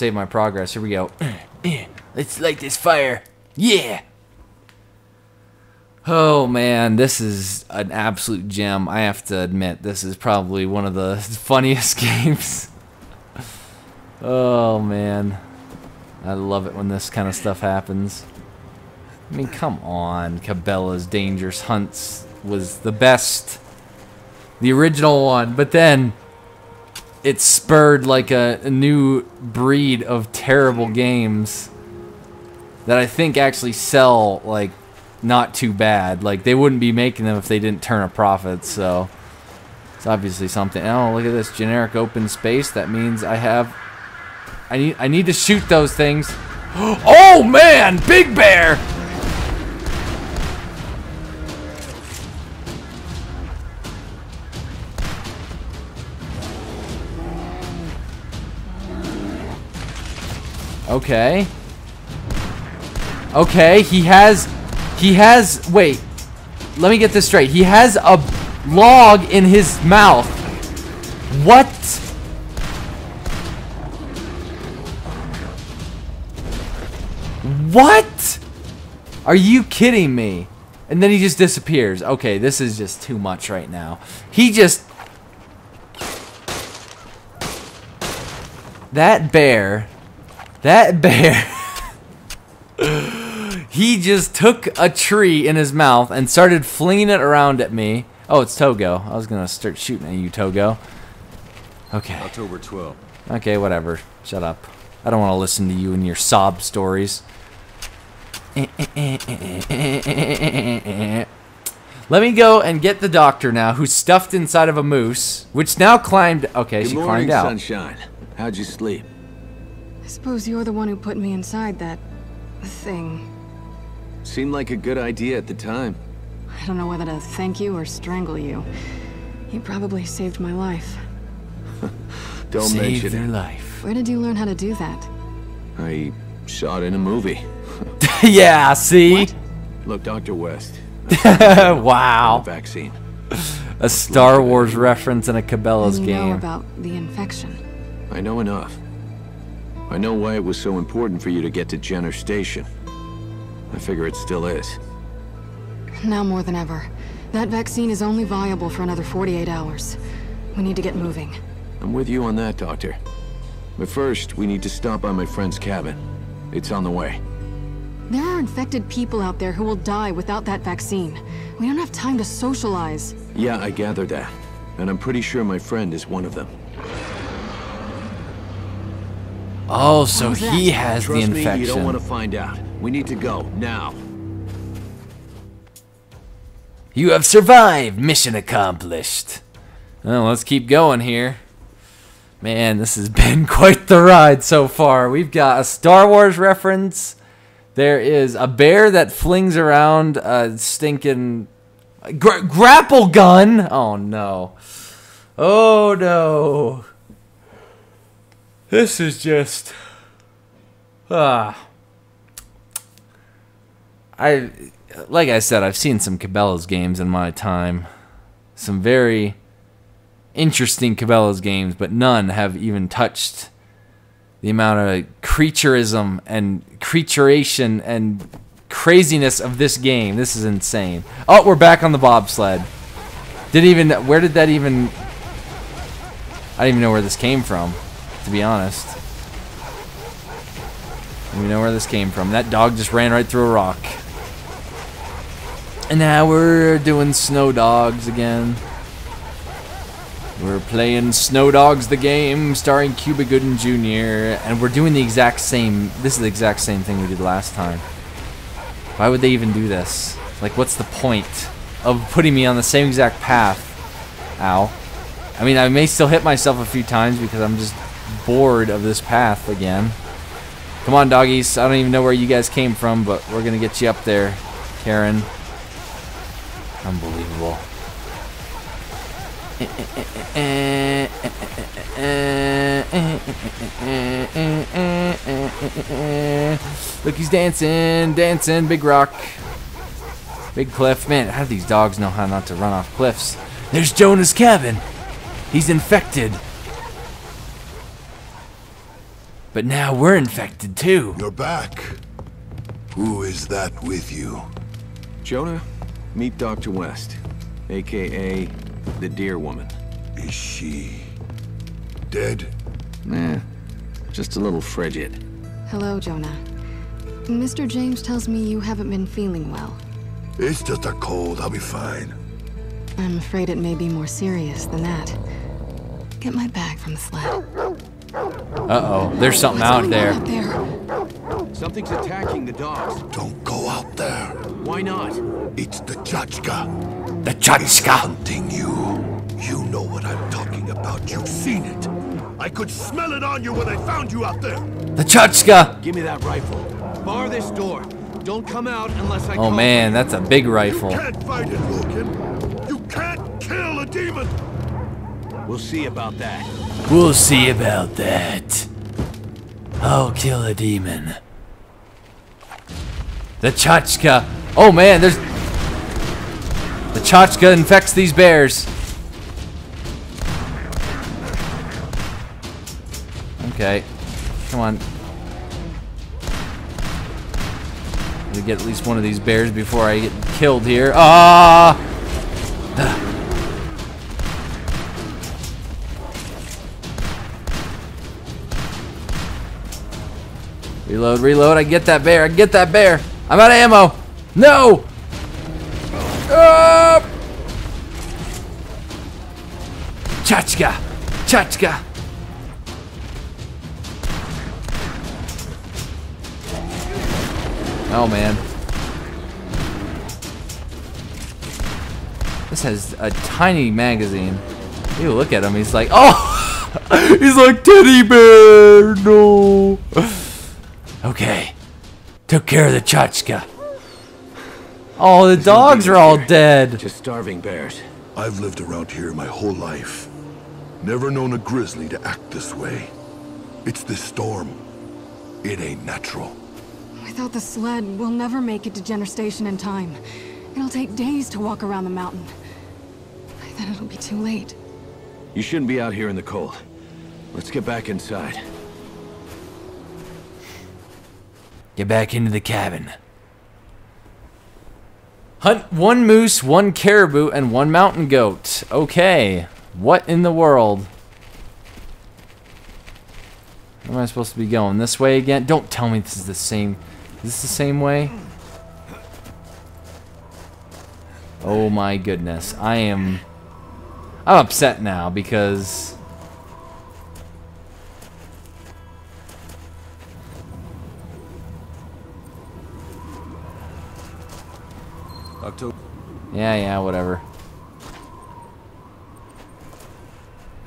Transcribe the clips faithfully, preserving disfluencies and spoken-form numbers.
Save my progress. Here we go. Let's light this fire. Yeah. Oh man, this is an absolute gem. I have to admit, this is probably one of the funniest games. Oh man, I love it when this kind of stuff happens. I mean, come on. Cabela's Dangerous Hunts was the best, the original one, but then it spurred like a, a new breed of terrible games that I think actually sell like not too bad. Like they wouldn't be making them if they didn't turn a profit, so it's obviously something. Oh, look at this generic open space. That means I have I need I need to shoot those things. Oh man, Big Bear! Okay. Okay, he has, he has, wait, let me get this straight. He has a log in his mouth. What? What? Are you kidding me? And then he just disappears. Okay, this is just too much right now. He just... That bear... That bear, he just took a tree in his mouth and started flinging it around at me. Oh, it's Togo. I was going to start shooting at you, Togo. Okay. October twelfth. Okay, whatever. Shut up. I don't want to listen to you and your sob stories. Let me go and get the doctor now, who's stuffed inside of a moose, which now climbed... Okay, she climbed out. Good morning, sunshine. How'd you sleep? I suppose you're the one who put me inside that... thing. Seemed like a good idea at the time. I don't know whether to thank you or strangle you. You probably saved my life. Don't Save mention it. Saved their life. Where did you learn how to do that? I shot in a movie. Yeah, see? What? Look, Doctor West. Wow. Vaccine. A Star Wars reference in a Cabela's game. You know about the infection. I know enough. I know why it was so important for you to get to Jenner Station. I figure it still is. Now more than ever. That vaccine is only viable for another forty-eight hours. We need to get moving. I'm with you on that, Doctor. But first, we need to stop by my friend's cabin. It's on the way. There are infected people out there who will die without that vaccine. We don't have time to socialize. Yeah, I gather that. And I'm pretty sure my friend is one of them. Oh, so he has the infection. Trust me, you don't want to find out. We need to go, now. You have survived. Mission accomplished. Well, let's keep going here. Man, this has been quite the ride so far. We've got a Star Wars reference. There is a bear that flings around a stinking... Gra grapple gun? Oh, no. Oh, no. This is just, ah, I, like I said, I've seen some Cabela's games in my time, some very interesting Cabela's games, but none have even touched the amount of creaturism and creaturation and craziness of this game. This is insane. Oh, we're back on the bobsled. Didn't even, where did that even, I don't even know where this came from. To be honest, we know where this came from. That dog just ran right through a rock, and now we're doing Snow Dogs again. We're playing Snow Dogs, the game starring Cuba Gooding Junior And we're doing the exact same. This is the exact same thing we did last time. Why would they even do this? Like, what's the point of putting me on the same exact path? Ow. I mean, I may still hit myself a few times because I'm just bored of this path again. Come on, doggies. I don't even know where you guys came from, but we're gonna get you up there, Karen. Unbelievable. Look, he's dancing, dancing. Big rock, big cliff. Man, how do these dogs know how not to run off cliffs? There's Jonah's cabin. He's infected. But now we're infected too. You're back. Who is that with you? Jonah, meet Doctor West, A K A the Deer Woman. Is she dead? Nah, just a little frigid. Hello, Jonah. Mister James tells me you haven't been feeling well. It's just a cold, I'll be fine. I'm afraid it may be more serious than that. Get my bag from the slab. Uh-oh, there's something out there. out there. Something's attacking the dogs. Don't go out there. Why not? It's the tchotchka. The tchotchka hunting you. You know what I'm talking about. You've seen it. I could smell it on you when I found you out there. The tchotchka. Give me that rifle. Bar this door. Don't come out unless I. Oh man, that's a big rifle. You can't fight it, Logan. You can't kill a demon. We'll see about that. We'll see about that. I'll kill a demon. The tchotchka. Oh man, there's. The tchotchka infects these bears. Okay, come on. Let me get at least one of these bears before I get killed here. Ah! Reload, reload. I get that bear. I get that bear. I'm out of ammo. No! Ah! Tchotchka! Tchotchka! Oh man. This has a tiny magazine. Ew, look at him. He's like, oh! He's like, teddy bear! No! Okay. Took care of the tchotchka. Oh, the dogs are all dead. Just starving bears. I've lived around here my whole life. Never known a grizzly to act this way. It's this storm. It ain't natural. Without the sled, we'll never make it to Jenner Station in time. It'll take days to walk around the mountain. By then it'll be too late. You shouldn't be out here in the cold. Let's get back inside. Get back into the cabin. Hunt one moose, one caribou, and one mountain goat. Okay. What in the world? Where am I supposed to be going? This way again? Don't tell me this is the same. Is this the same way? Oh my goodness. I am... I'm upset now because... October. Yeah, yeah, whatever.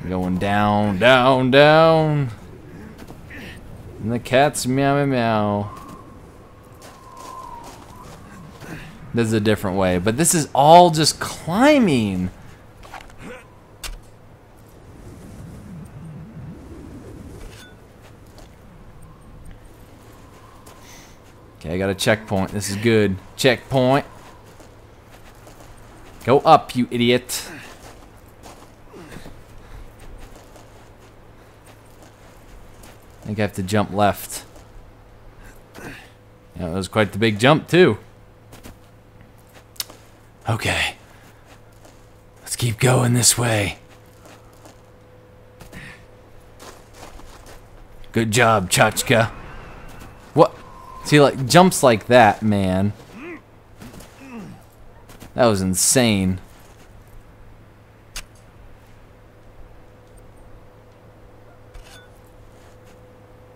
I'm going down, down, down. And the cat's meow meow meow. This is a different way, but this is all just climbing. Okay, I got a checkpoint. This is good. Checkpoint. Go up, you idiot. I think I have to jump left. Yeah, that was quite the big jump, too. Okay. Let's keep going this way. Good job, tchotchka. What? See, like, jumps like that, man. That was insane.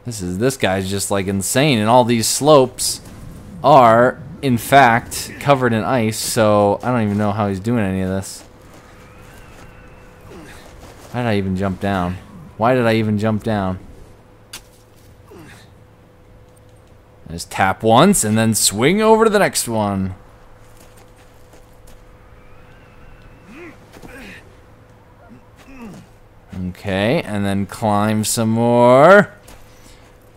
This is, this guy's just like insane, and all these slopes are, in fact, covered in ice, so I don't even know how he's doing any of this. Why did I even jump down? Why did I even jump down? I just tap once and then swing over to the next one. Okay, and then climb some more.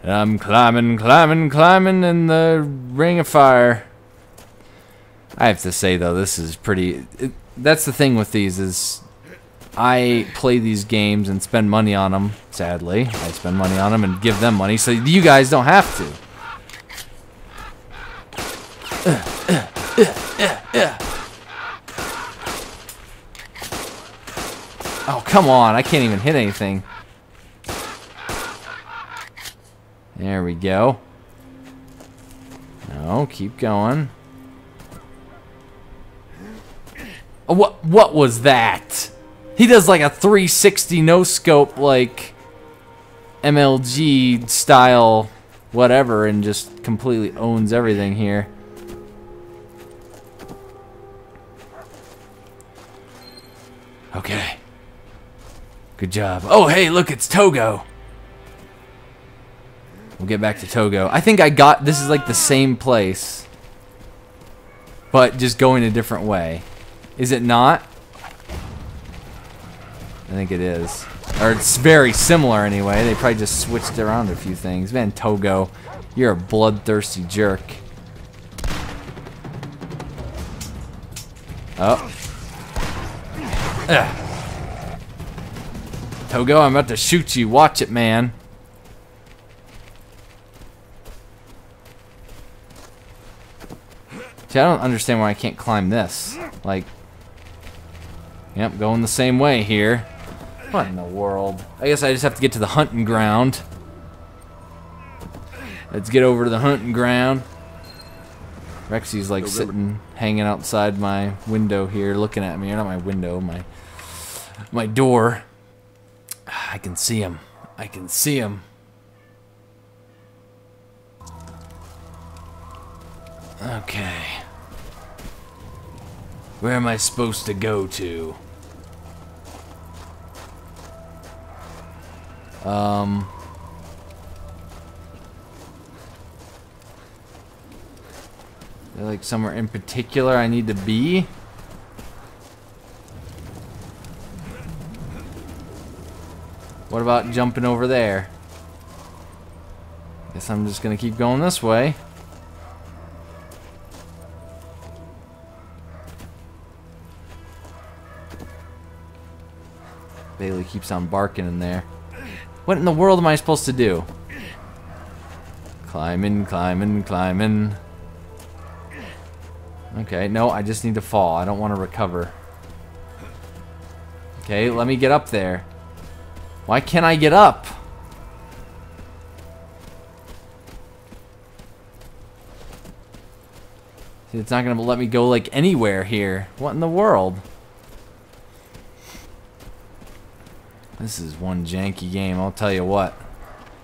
I'm climbing, climbing, climbing in the ring of fire. I have to say though, this is pretty. It, that's the thing with these is I play these games and spend money on them. Sadly, I spend money on them and give them money, so you guys don't have to. Uh, uh, uh, uh, uh. Oh, come on. I can't even hit anything. There we go. No, keep going. Oh, what, what was that? He does like a three sixty no-scope, like, M L G style whatever, and just completely owns everything here. Okay. Good job. Oh, hey, look, it's Togo. We'll get back to Togo. I think I got... This is like the same place, but just going a different way. Is it not? I think it is. Or it's very similar anyway. They probably just switched around a few things. Man, Togo, you're a bloodthirsty jerk. Oh. Ugh. Togo, I'm about to shoot you. Watch it, man. See, I don't understand why I can't climb this. Like, yep, going the same way here. What in the world? I guess I just have to get to the hunting ground. Let's get over to the hunting ground. Rexy's like sitting, hanging outside my window here, looking at me. Or not my window, my my door. I can see him. I can see him. Okay. Where am I supposed to go to? Um. Is there like somewhere in particular I need to be? What about jumping over there? Guess I'm just gonna keep going this way. Bailey keeps on barking in there. What in the world am I supposed to do? Climbing, climbing, climbing. Okay, no, I just need to fall. I don't want to recover. Okay, let me get up there. Why can't I get up? See, it's not gonna let me go like anywhere here. What in the world? This is one janky game, I'll tell you what.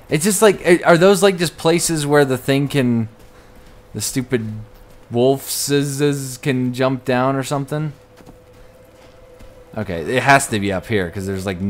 It's just like, are those like just places where the thing can, the stupid wolves can jump down or something? Okay, it has to be up here because there's like no